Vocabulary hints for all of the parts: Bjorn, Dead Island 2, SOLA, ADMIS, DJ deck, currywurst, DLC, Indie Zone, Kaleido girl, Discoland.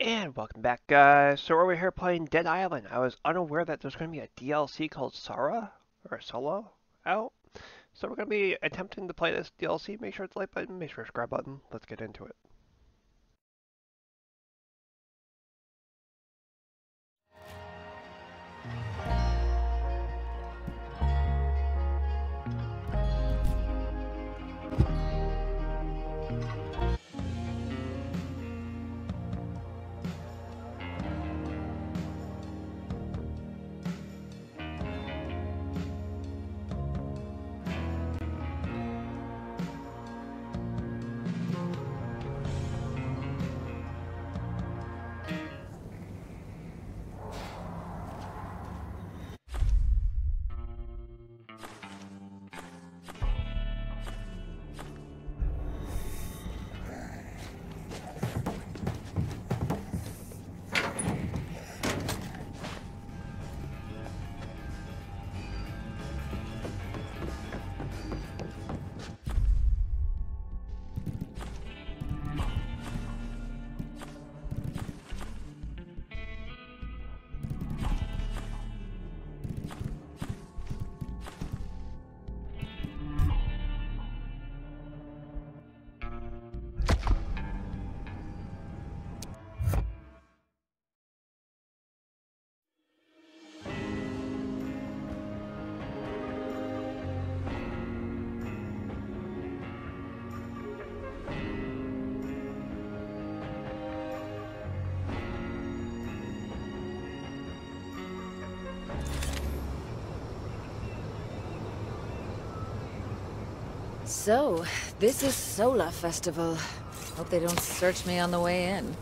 And welcome back, guys. So we're here playing Dead Island. I was unaware that there's going to be a DLC called SOLA or Solo out. So we're going to be attempting to play this DLC. Make sure it's like button, make sure subscribe button. Let's get into it. So, this is SOLA Festival. Hope they don't search me on the way in.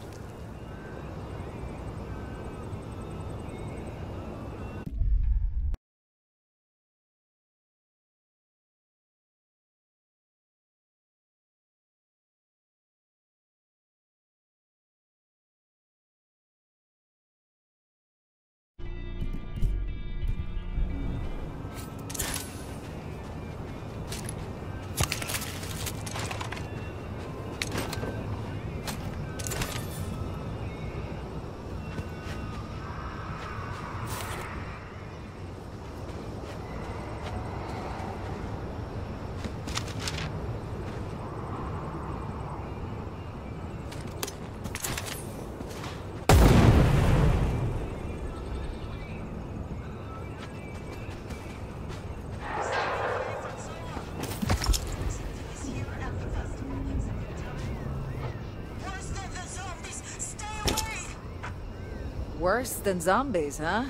Worse than zombies, huh?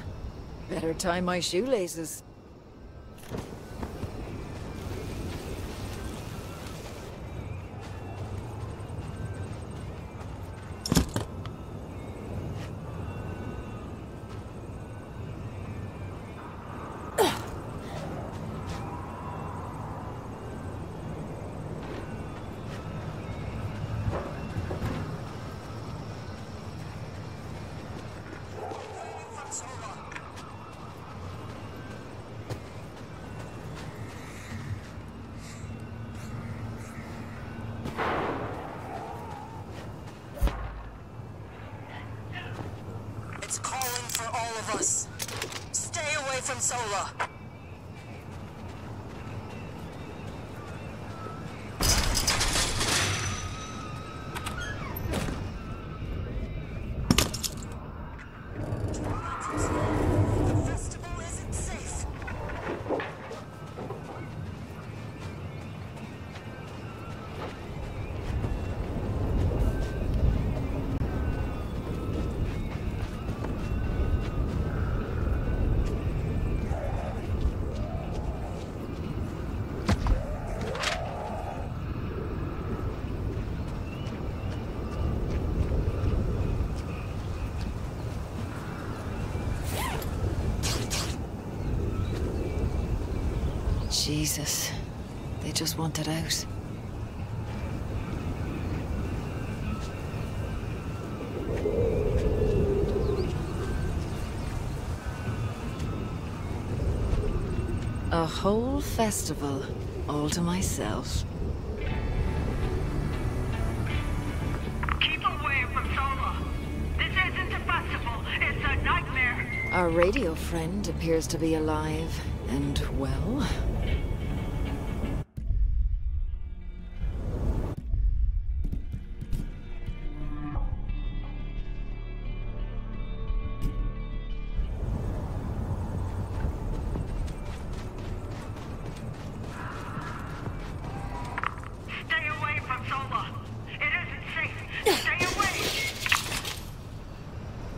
Better tie my shoelaces. Us. Stay away from SOLA. Jesus, they just want it out. A whole festival, all to myself. Keep away from SOLA. This Our radio friend appears to be alive and well.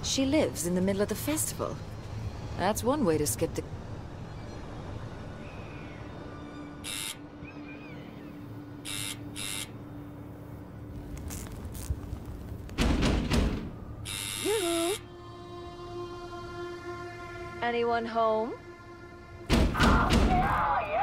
She lives in the middle of the festival. That's one way to skip the... Yoo-hoo. Anyone home? I'll kill you!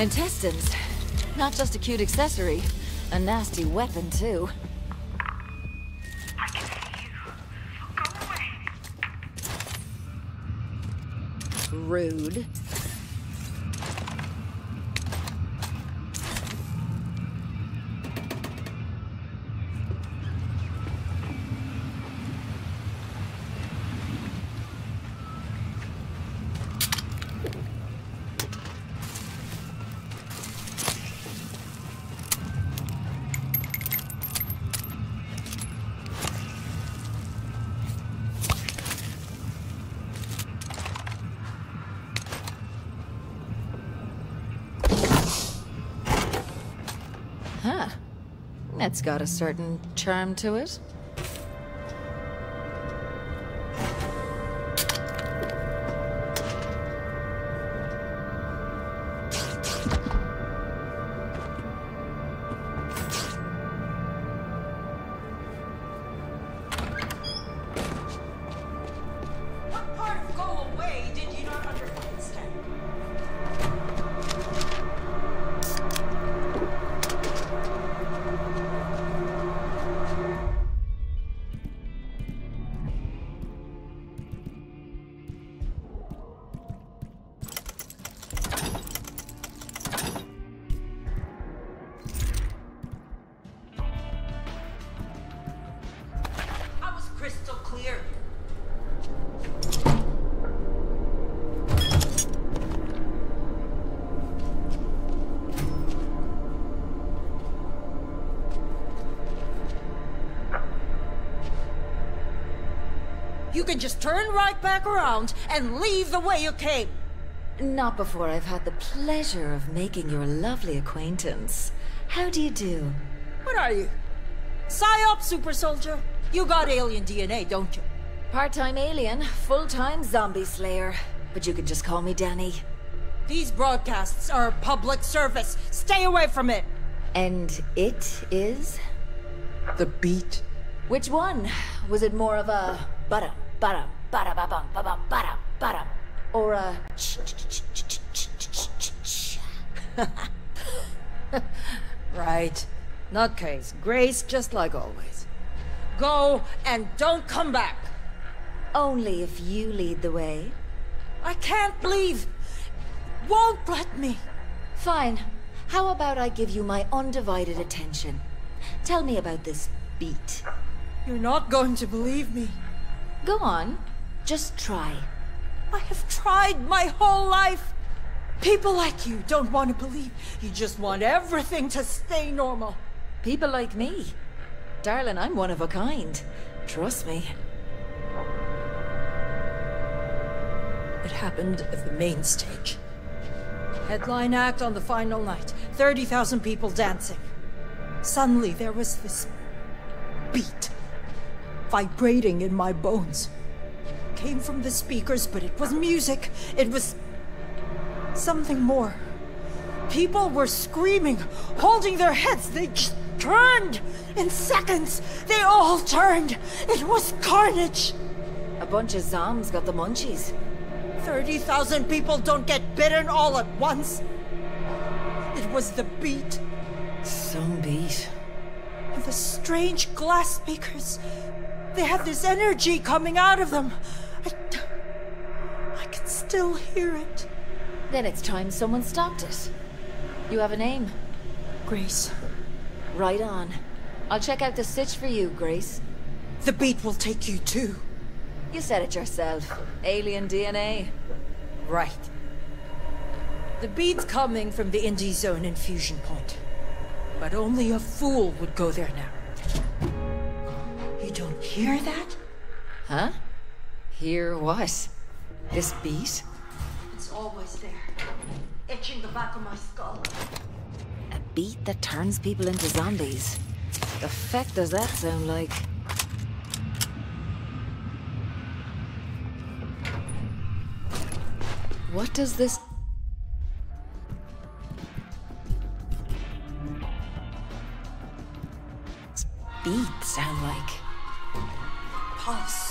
Intestines. Not just a cute accessory, a nasty weapon too. I can see you. Go away. Rude. It's got a certain charm to it. you can just turn right back around and leave the way you came. Not before I've had the pleasure of making your lovely acquaintance. How do you do? What are you? Psyop, super soldier. You got alien DNA, don't you? Part-time alien, full-time zombie slayer. But you could just call me Danny. These broadcasts are public service. Stay away from it. And it is? The beat. Which one? Was it more of a ba-dum, ba-dum, ba-dum, ba-dum, ba-dum, ba-dum, ba-dum? Or a ch-ch-ch-ch-ch-ch-ch-ch? Right. Nutcase. Grace, just like always. Go and don't come back. Only if you lead the way. I can't leave. Won't let me. Fine. How about I give you my undivided attention? Tell me about this beat. You're not going to believe me. Go on. Just try. I have tried my whole life. People like you don't want to believe. You just want everything to stay normal. People like me? Darling, I'm one of a kind. Trust me. It happened at the main stage. Headline act on the final night. 30,000 people dancing. Suddenly there was this beat vibrating in my bones. Came from the speakers, but it was music. It was something more. People were screaming, holding their heads. They just turned. In seconds, they all turned. It was carnage. A bunch of zombs got the munchies. 30,000 people don't get bitten all at once. It was the beat. Some beat. And the strange glass speakers. They had this energy coming out of them. I can still hear it. Then it's time someone stopped it. You have a name? Grace. Right on. I'll check out the sitch for you, Grace. The beat will take you too. You said it yourself. Alien DNA. Right. The beat's coming from the Indie Zone infusion point. But only a fool would go there now. You don't hear that? Huh? Hear what? This beat? It's always there. Itching the back of my skull. A beat that turns people into zombies. The feck does that sound like? What does this... beat sound like? Pulse.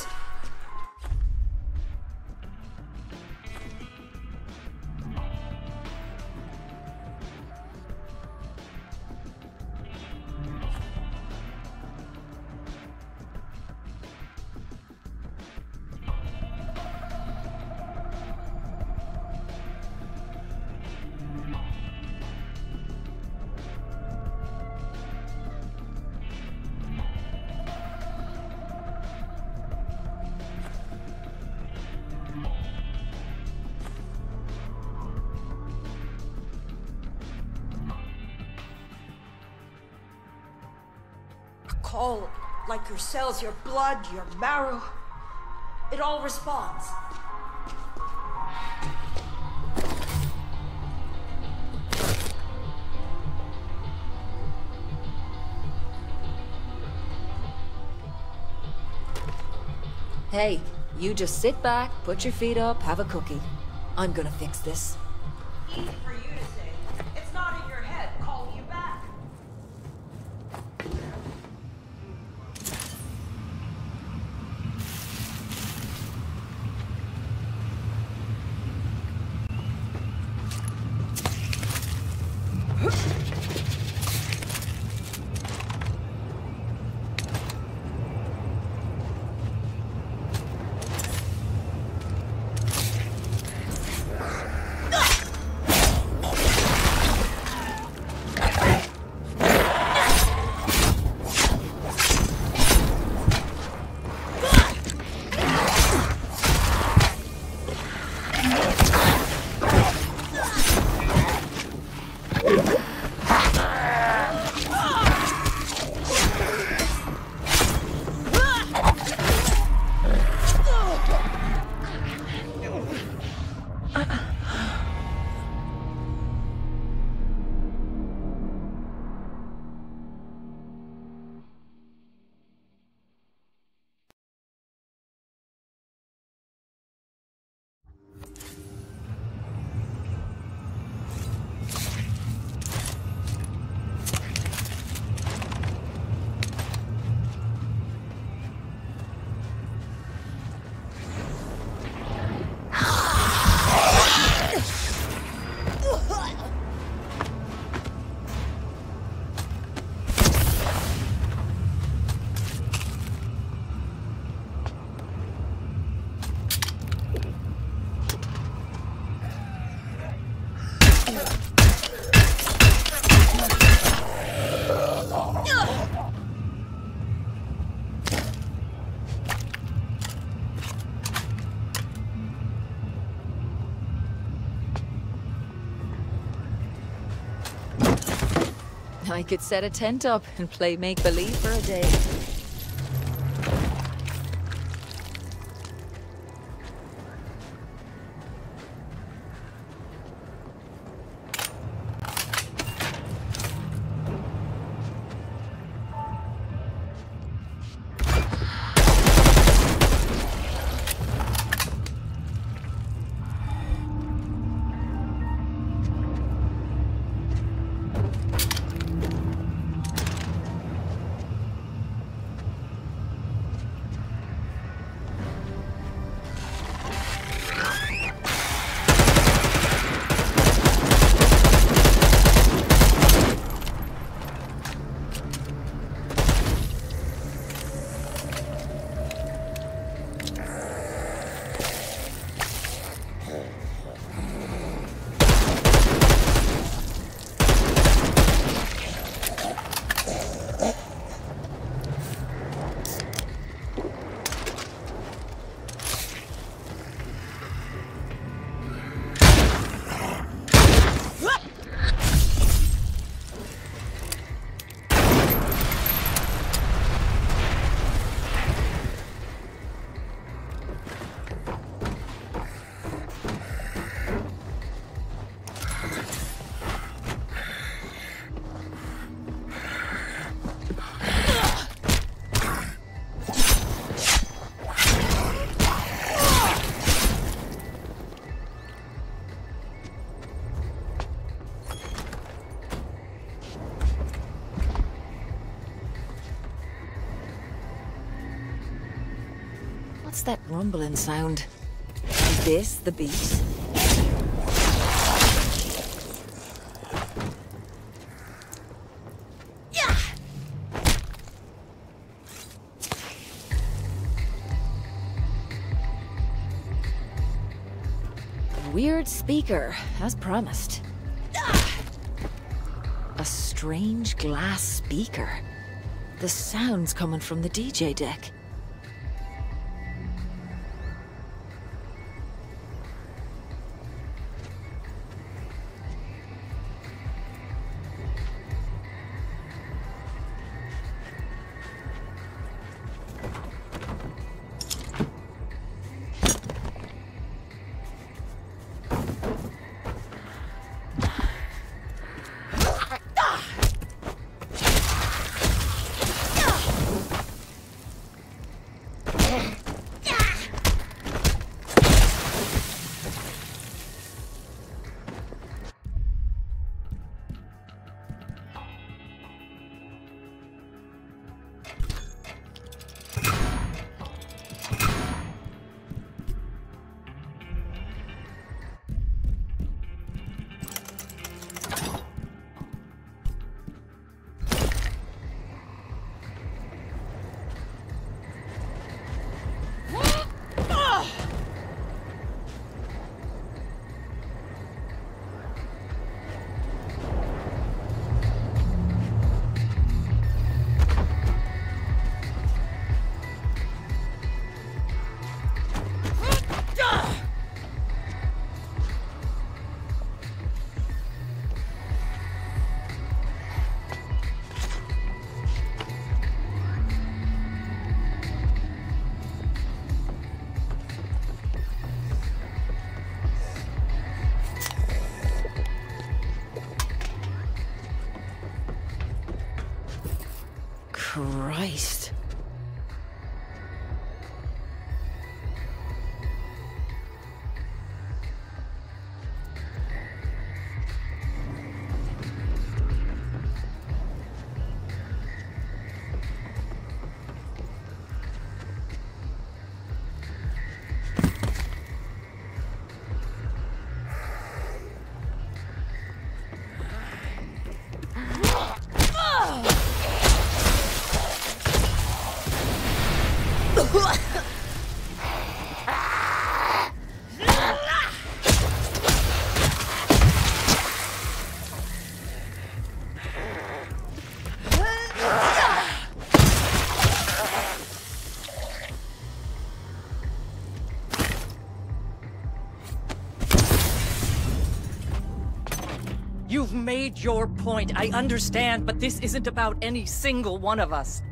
All like your cells, your blood, your marrow. It all responds. Hey, you just sit back, put your feet up, have a cookie. I'm gonna fix this. Easy for you to say. It's not in your head. Call you back. I could set a tent up and play make-believe for a day. What's that rumbling sound? Is this the beat? Weird speaker, as promised. A strange glass speaker. The sound's coming from the DJ deck. Christ. made your point. I understand, but this isn't about any single one of us.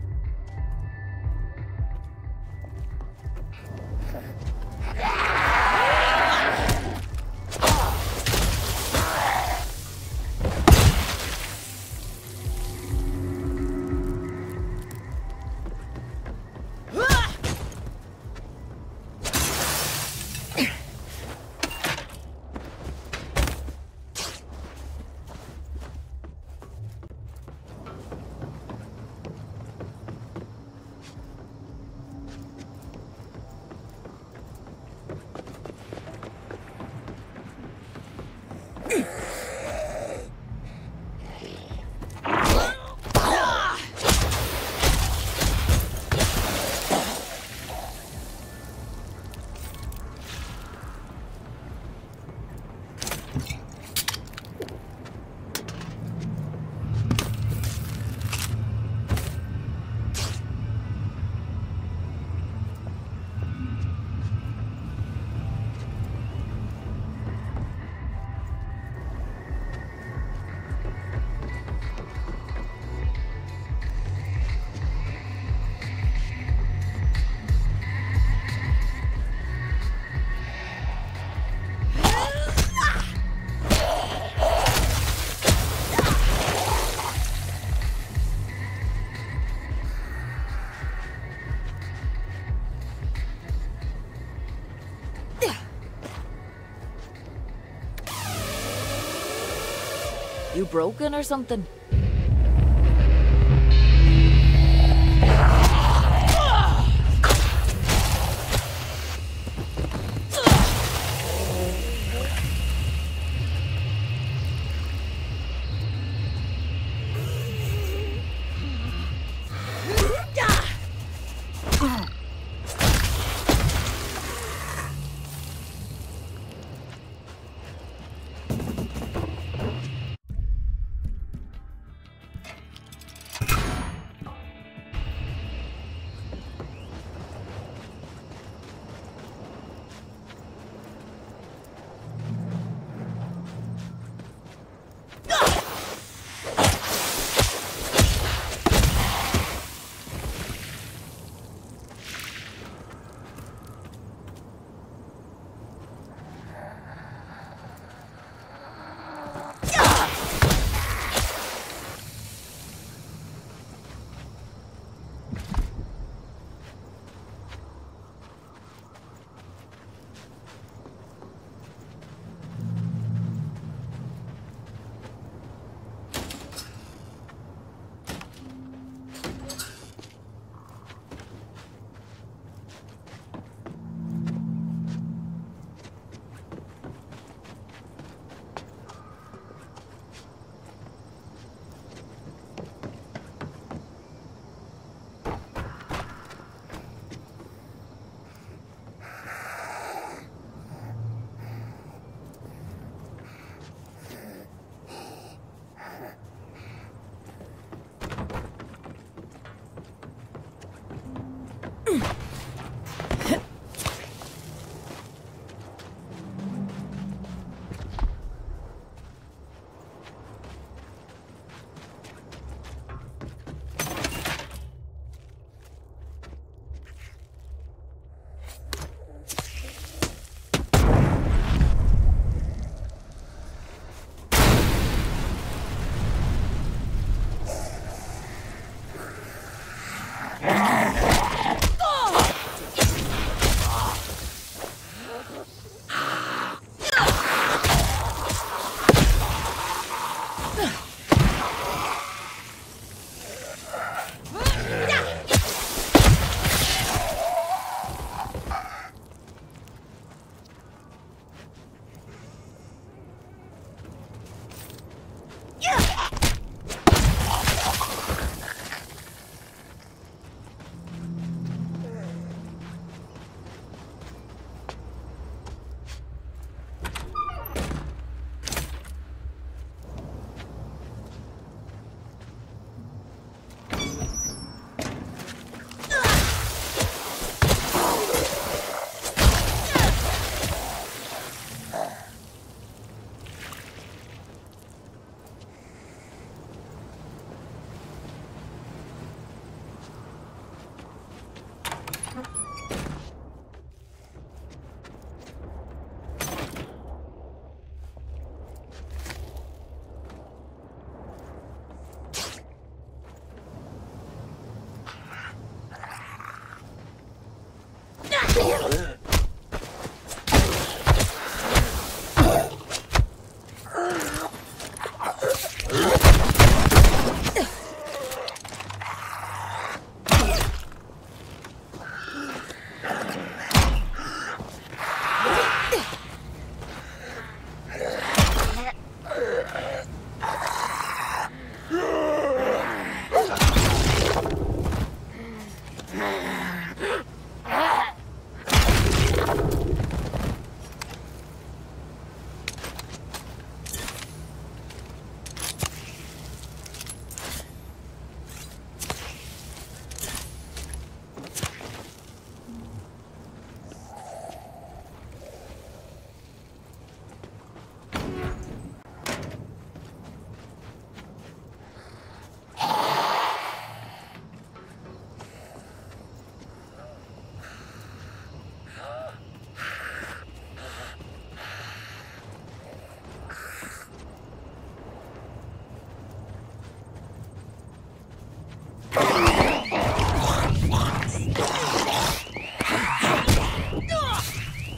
You broken or something?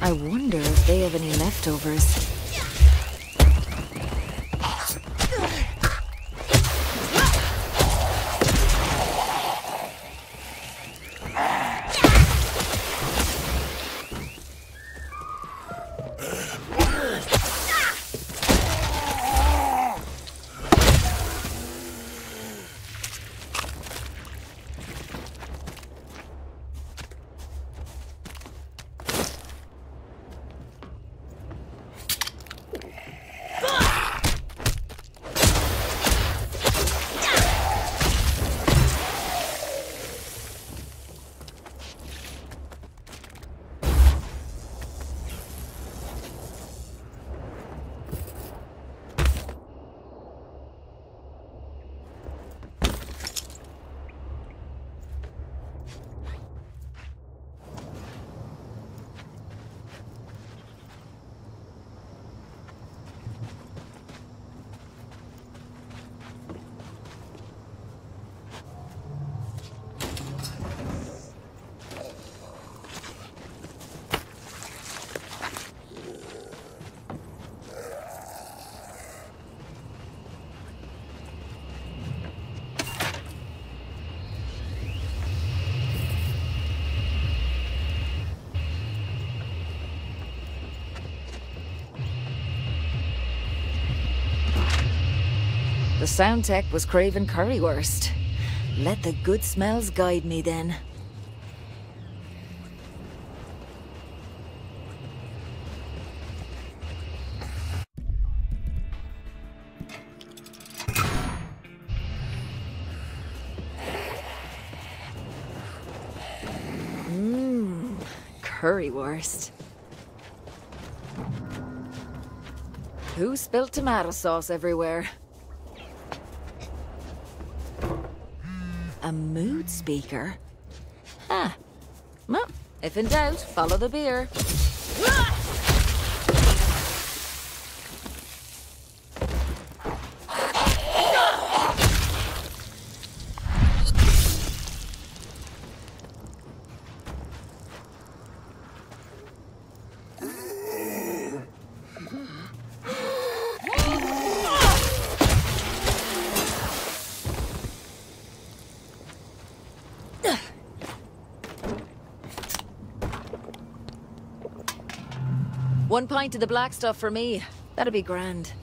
I wonder if they have any leftovers. The sound tech was craving currywurst. Let the good smells guide me then. Currywurst. Who spilled tomato sauce everywhere? A mood speaker? Ah. Well, if in doubt, follow the beer. One pint of the black stuff for me. That'd be grand.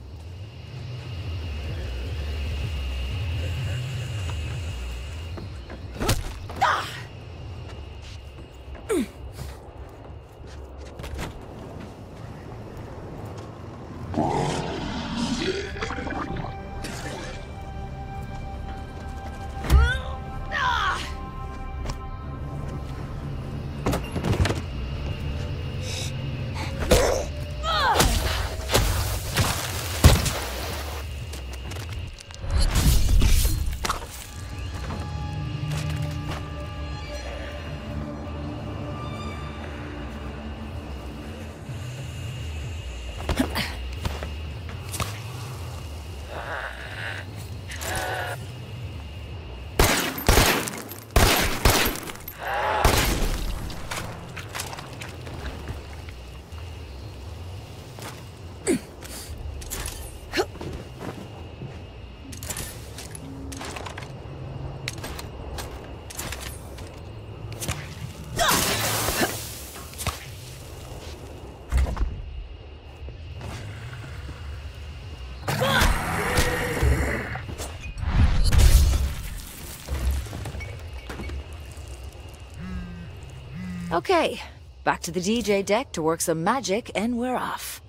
Okay, back to the DJ deck to work some magic and we're off.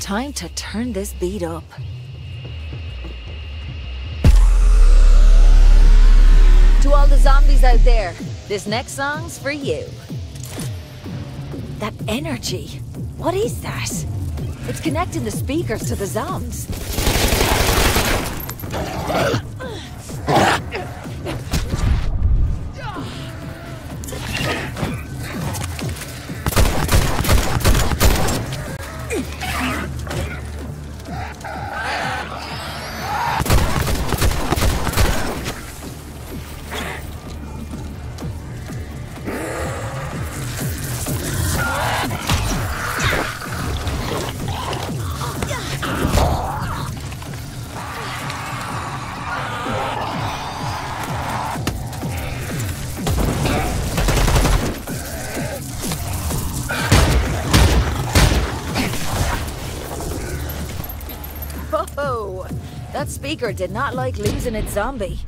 Time to turn this beat up. To all the zombies out there, this next song's for you. That energy, what is that? It's connecting the speakers to the zones. That speaker did not like losing its zombie.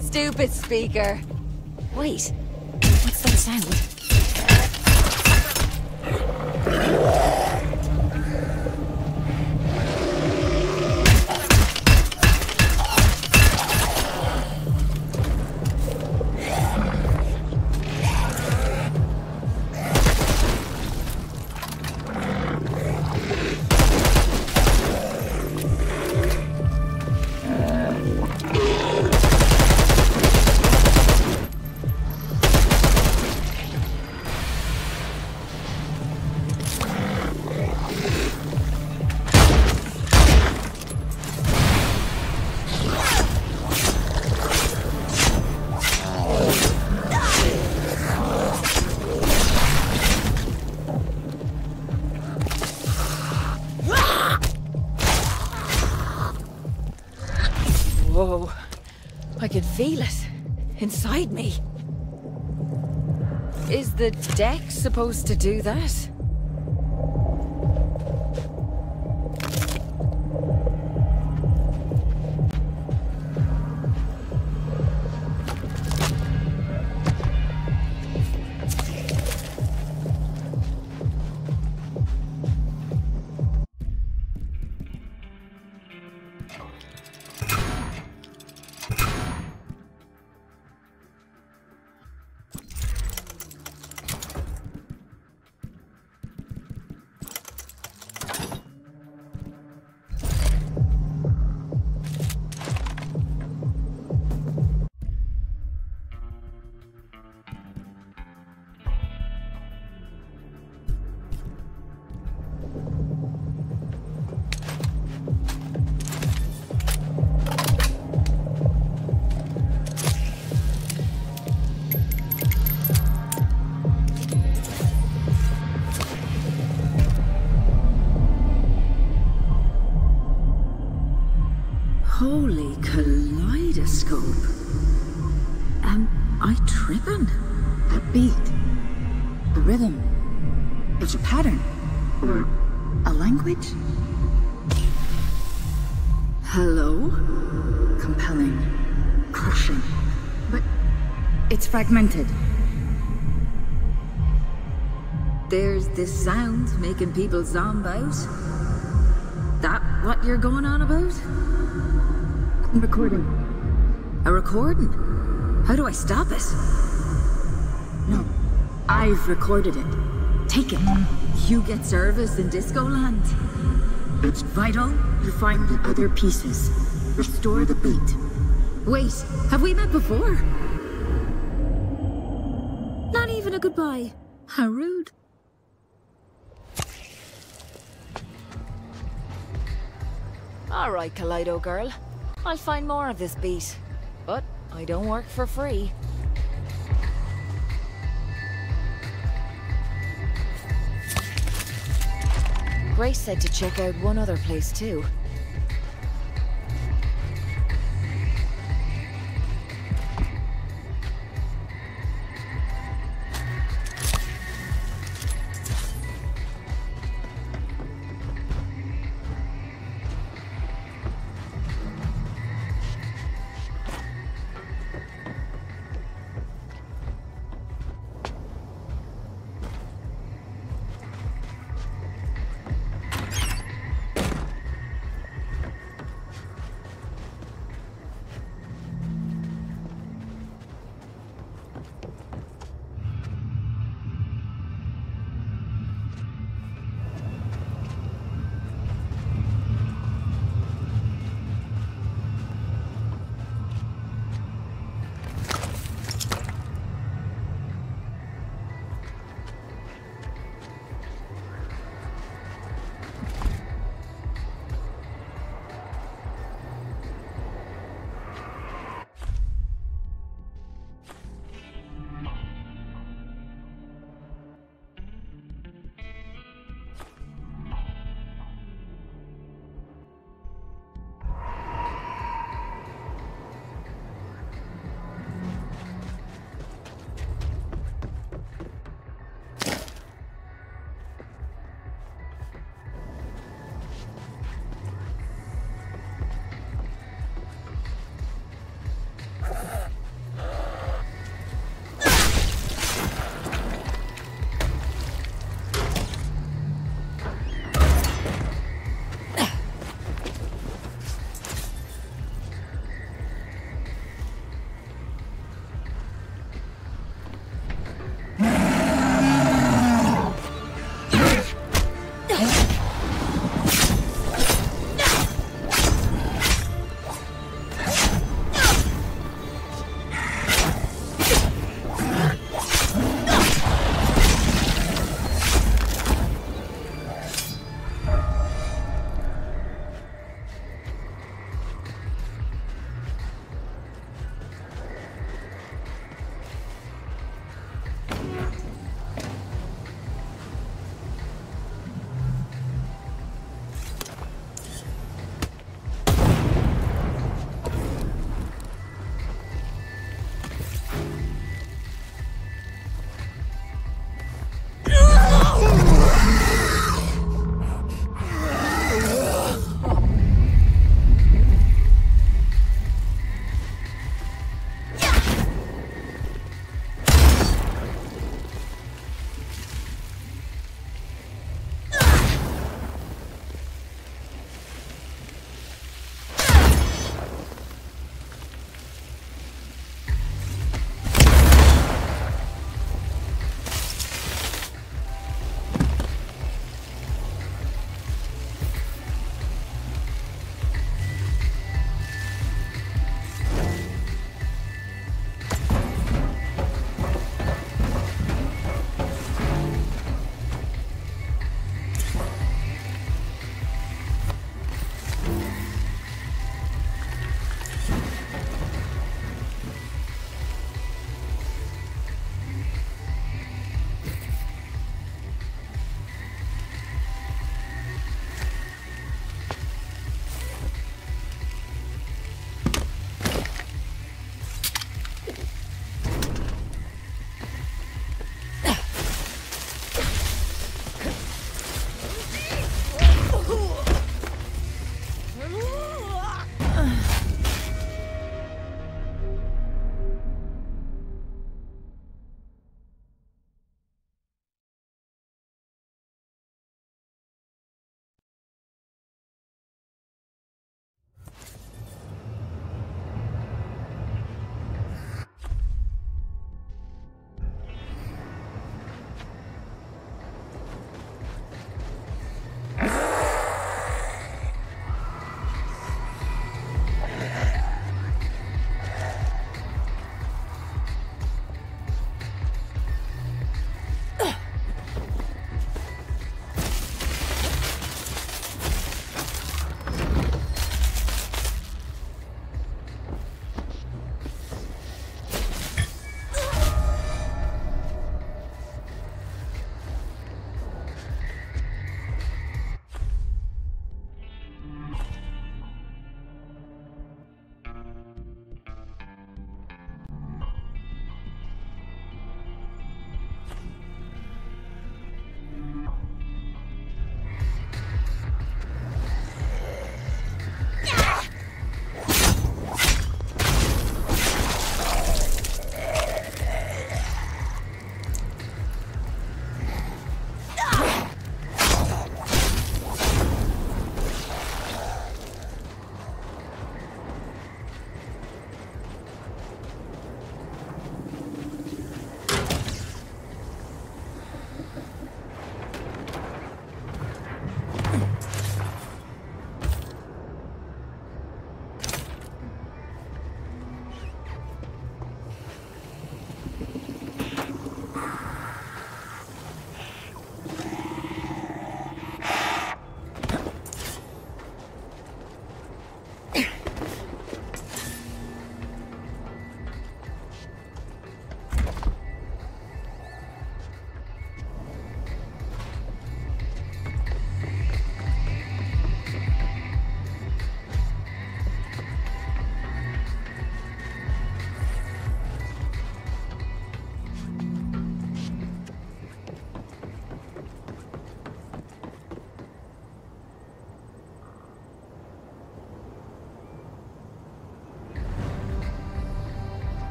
Stupid speaker. Wait, what's that sound? I can feel it inside me. Is the deck supposed to do that? Holy kaleidoscope. Am I tripping? The beat, the rhythm, it's a pattern, or a language? Hello? Compelling, crushing, but it's fragmented. There's this sound making people zomb out. That what you're going on about? Recording. A recording? How do I stop it? No, I've recorded it. Take it. You get service in Discoland. It's vital you find the other pieces. Restore the beat. Wait, have we met before? Not even a goodbye. How rude. All right, Kaleido girl. I'll find more of this beat. But I don't work for free. Grace said to check out one other place too.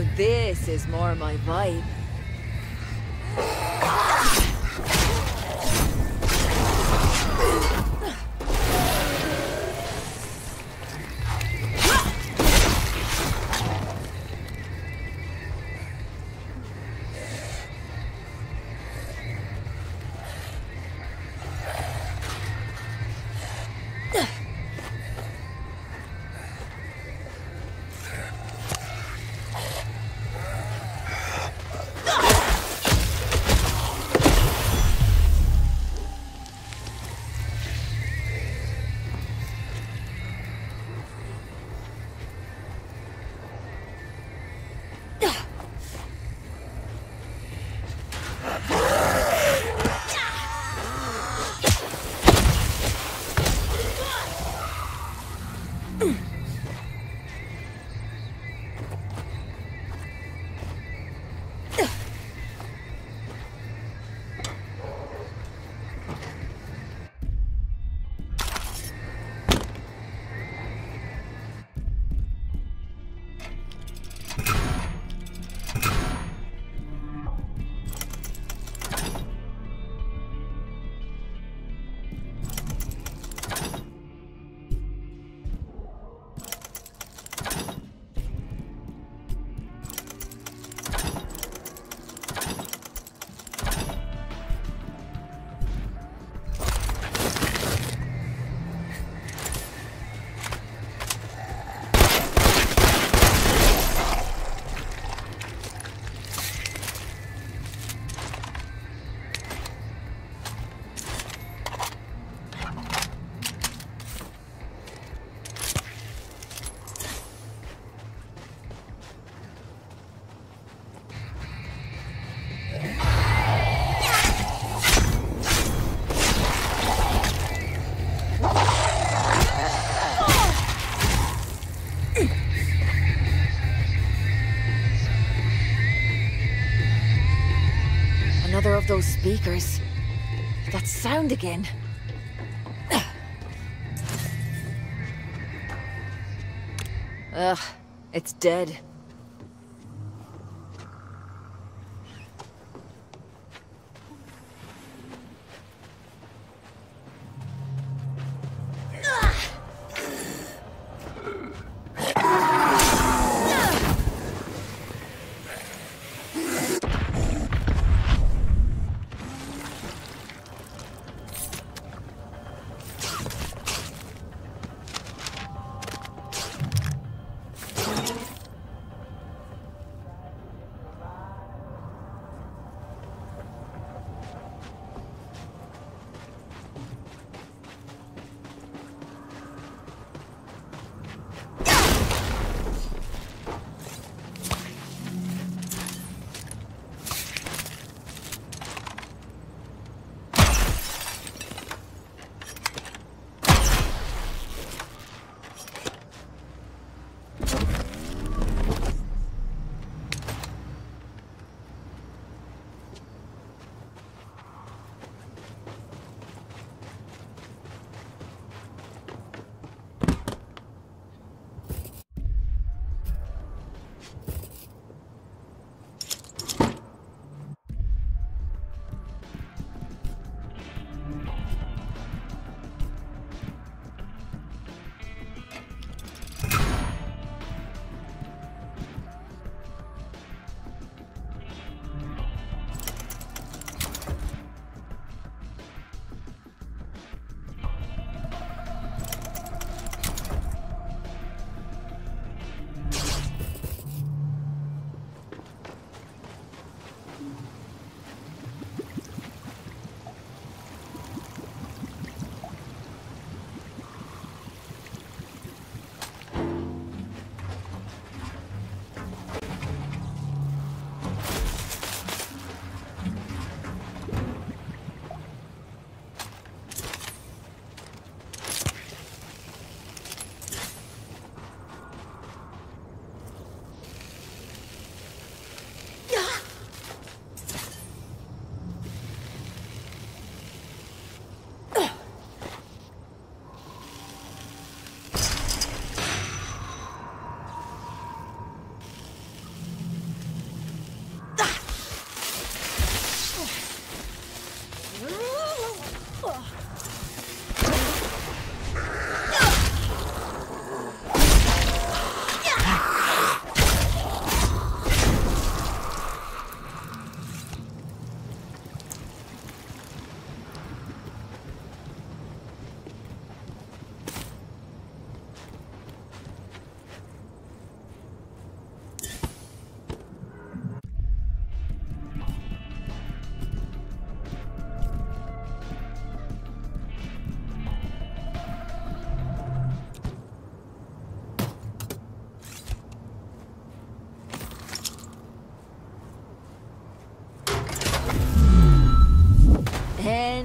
Now this is more my vibe. Those speakers. That sound again. Ugh, it's dead.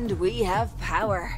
And we have power.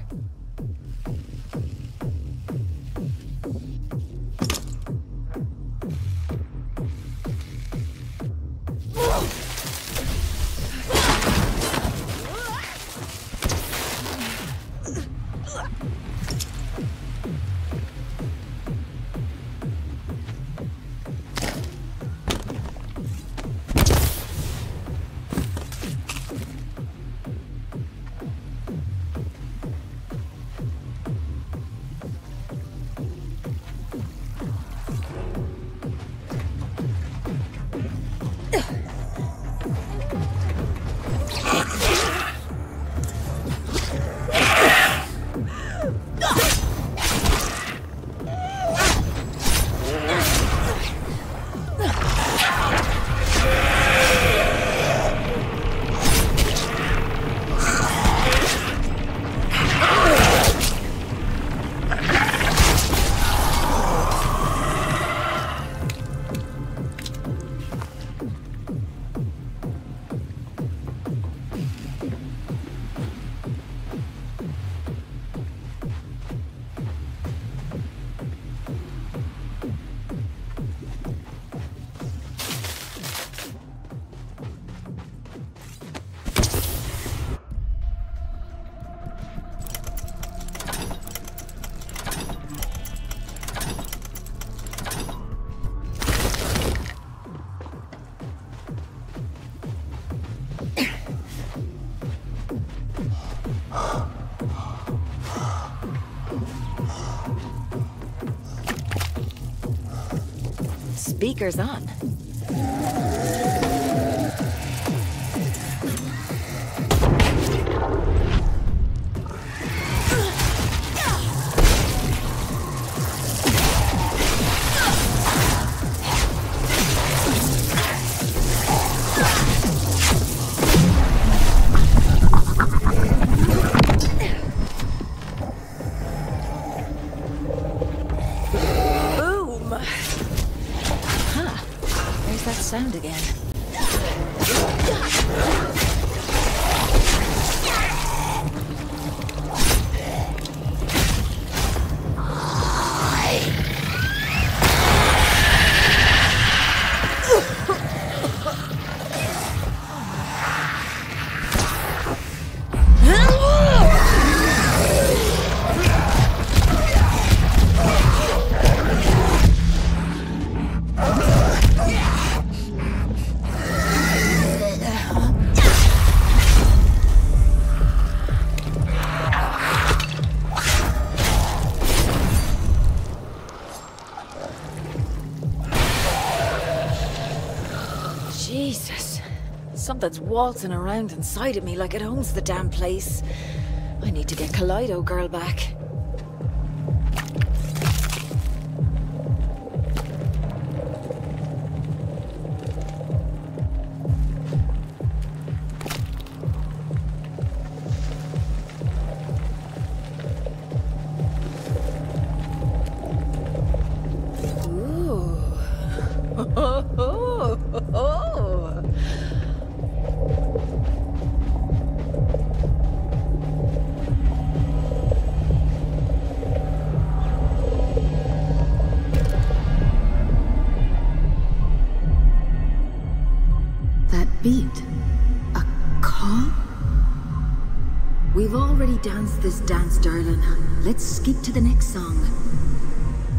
Speakers on. That's waltzing around inside of me like it owns the damn place. I need to get Kaleido Girl back. Dance this dance, darling. Let's skip to the next song.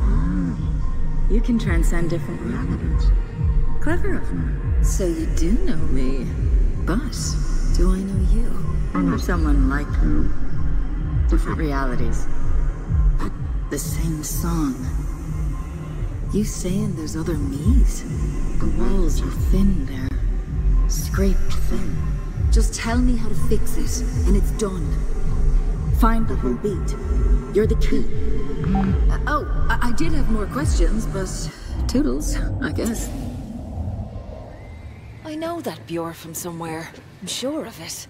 Ah, you can transcend different realities. Clever of me. So you do know me. But do I know you? I know someone like you. Different realities. But the same song. You saying there's other me's? The walls are thin there. Scraped thin. Just tell me how to fix it, and it's done. Find the whole beat. You're the key. I did have more questions, but toodles, I guess. I know that Bjorn from somewhere. I'm sure of it.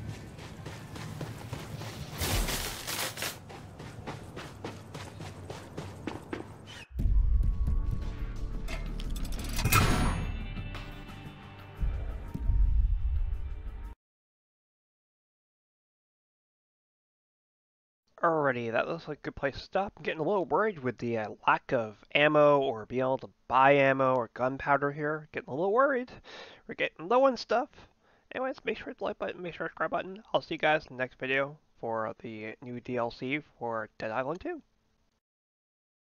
Alrighty, that looks like a good place to stop. I'm getting a little worried with the lack of ammo or being able to buy ammo or gunpowder here. Getting a little worried. We're getting low on stuff. Anyways, make sure to like button, make sure to subscribe button. I'll see you guys in the next video for the new DLC for Dead Island 2.